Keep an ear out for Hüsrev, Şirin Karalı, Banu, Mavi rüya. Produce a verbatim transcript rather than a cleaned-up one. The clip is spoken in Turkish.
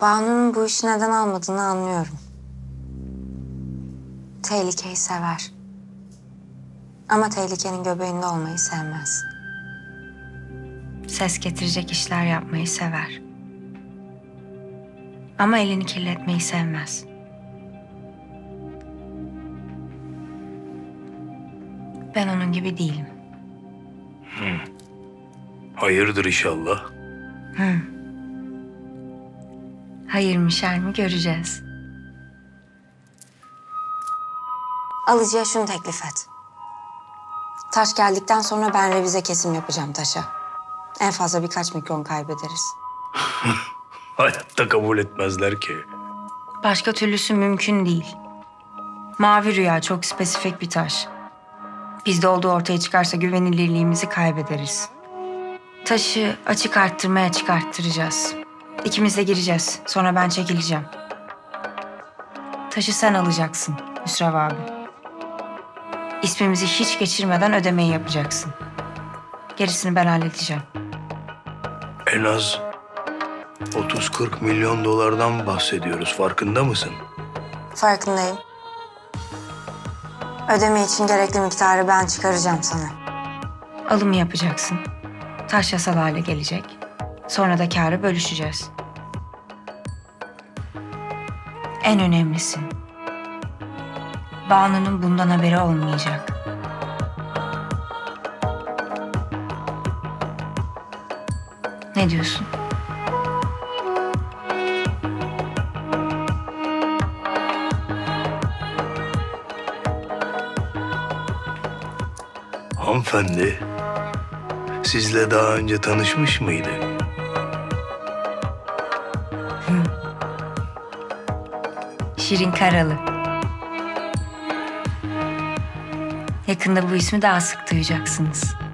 Banu'nun bu işi neden almadığını anlıyorum. Tehlikeyi sever. Ama tehlikenin göbeğinde olmayı sevmez. Ses getirecek işler yapmayı sever. Ama elini kirletmeyi sevmez. Ben onun gibi değilim. Hmm. Hayırdır inşallah. Hmm. Hayırmış her mi göreceğiz. Alıcıya şunu teklif et. Taş geldikten sonra ben revize kesim yapacağım taşa. En fazla birkaç mikron kaybederiz. Hayatta kabul etmezler ki. Başka türlüsü mümkün değil. Mavi rüya çok spesifik bir taş. Bizde olduğu ortaya çıkarsa güvenilirliğimizi kaybederiz. Taşı açık arttırmaya çıkarttıracağız. İkimiz de gireceğiz. Sonra ben çekileceğim. Taşı sen alacaksın Hüsrev abi. İsmimizi hiç geçirmeden ödemeyi yapacaksın. Gerisini ben halledeceğim. En az otuz kırk milyon dolardan bahsediyoruz. Farkında mısın? Farkındayım. Ödeme için gerekli miktarı ben çıkaracağım sana. Alımı yapacaksın. Taş yasal hale gelecek. Sonra da kârı bölüşeceğiz. En önemlisi, Banu'nun bundan haberi olmayacak. Ne diyorsun? Hanımefendi, sizle daha önce tanışmış mıydı? Hı. Şirin Karalı. Yakında bu ismi daha sık duyacaksınız.